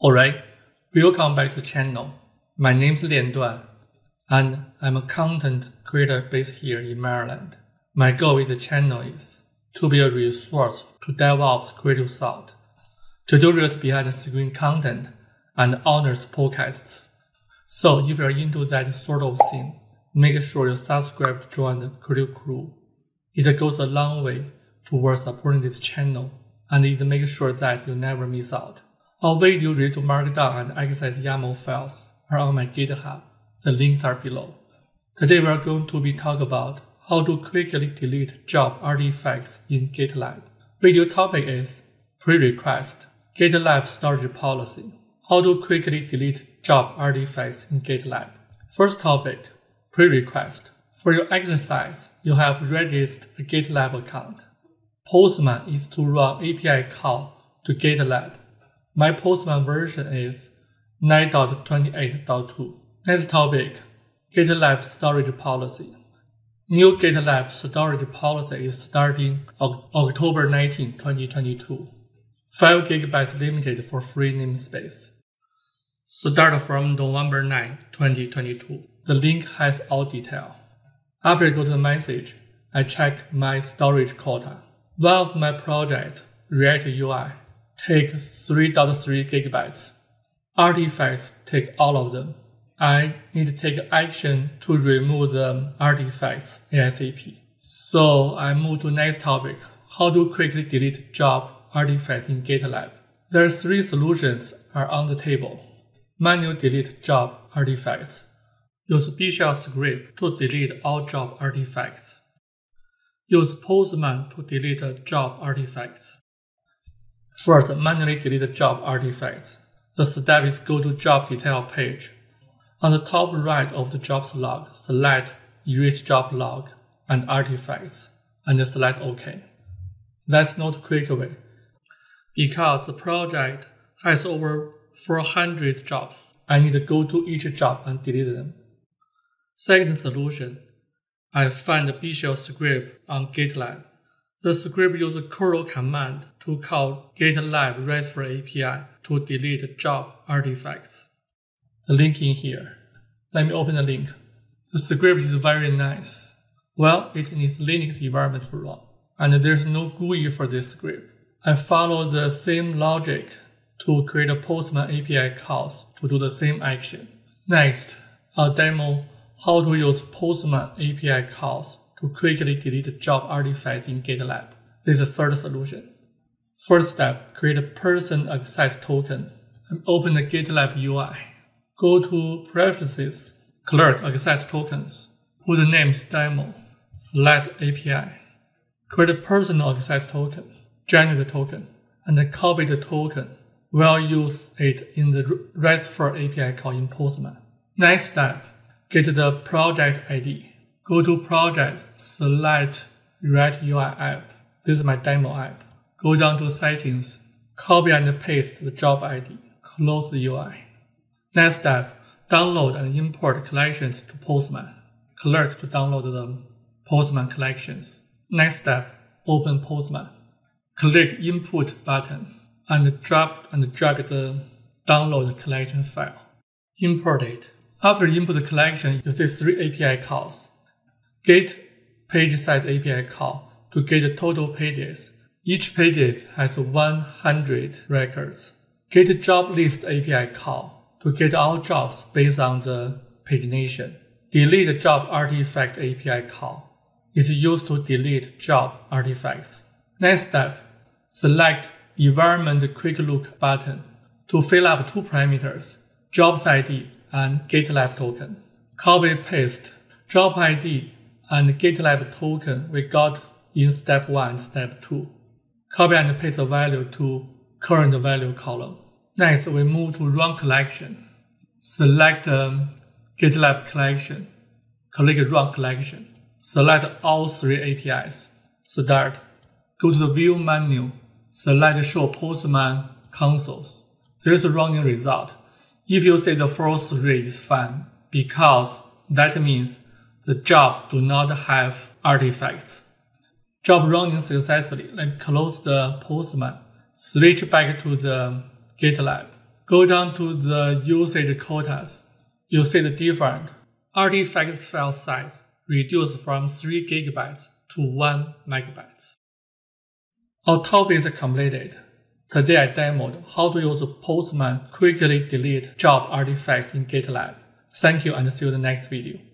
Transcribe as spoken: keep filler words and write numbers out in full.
Alright, welcome back to the channel. My name's Lian Duan, and I'm a content creator based here in Maryland. My goal with the channel is to be a resource to DevOps creative thought, tutorials behind the screen content, and honors podcasts. So if you're into that sort of thing, make sure you subscribe to join the creative crew. It goes a long way towards supporting this channel, and it makes sure that you never miss out. Our video related to Markdown and exercise YAML files are on my GitHub. The links are below. Today we are going to be talking about how to quickly delete job artifacts in GitLab. Video topic is pre-request, GitLab storage policy, how to quickly delete job artifacts in GitLab. First topic, pre-request. For your exercise, you have registered a GitLab account. Postman is to run A P I call to GitLab. My Postman version is nine point twenty-eight point two. Next topic, GitLab storage policy. New GitLab storage policy is starting October nineteenth, twenty twenty-two. five gigabytes limited for free namespace. Start from November ninth, twenty twenty-two. The link has all detail. After I go to the message, I check my storage quota. One of my project, React U I, take three point three gigabytes. Artifacts take all of them. I need to take action to remove the artifacts ASAP. So I move to next topic, how to quickly delete job artifacts in GitLab. There are three solutions are on the table. Manual delete job artifacts. Use B shell script to delete all job artifacts. Use Postman to delete job artifacts. First, manually delete the job artifacts. The step is go to job detail page. On the top right of the jobs log, select erase job log and artifacts, and select OK. That's not a quick way, because the project has over four hundred jobs. I need to go to each job and delete them. Second solution, I find the B shell script on GitLab. The script uses curl command to call GitLab RESTful A P I to delete job artifacts. The link in here. Let me open the link. The script is very nice. Well, it needs Linux environment to run, and there's no G U I for this script. I follow the same logic to create a Postman A P I calls to do the same action. Next, I'll demo how to use Postman A P I calls to quickly delete job artifacts in GitLab. This is the third solution. First step, create a person access token and open the GitLab U I. Go to Preferences, Clerk Access Tokens, put the names demo, select A P I, create a personal access token, generate the token, and copy the token. We'll use it in the RESTful A P I call in Postman. Next step, get the project I D. Go to project, select React U I app. This is my demo app. Go down to settings, copy and paste the job I D, close the U I. Next step, download and import collections to Postman. Clerk to download the Postman collections. Next step, open Postman. Click input button and drop and drag the download collection file. Import it. After you input the collection, you see three A P I calls. Get page size A P I call to get the total pages. Each page has one hundred records. Get job list A P I call to get all jobs based on the pagination. Delete job artifact A P I call. It's used to delete job artifacts. Next step, select environment quick look button to fill up two parameters, jobs I D and GitLab token. Copy paste job I D and GitLab token we got in step one and step two. Copy and paste the value to current value column. Next, we move to run collection. Select um, GitLab collection. Click run collection. Select all three A P Is. Start. Go to the view menu. Select show Postman consoles. There's a running result. If you say the first three is fine, because that means the job do not have artifacts. Job running successfully. Let me close the Postman. Switch back to the GitLab. go down to the usage quotas. You see the different artifacts file size reduced from three gigabytes to one megabyte. Our topic is completed. Today I demoed how to use Postman quickly delete job artifacts in GitLab. Thank you and see you in the next video.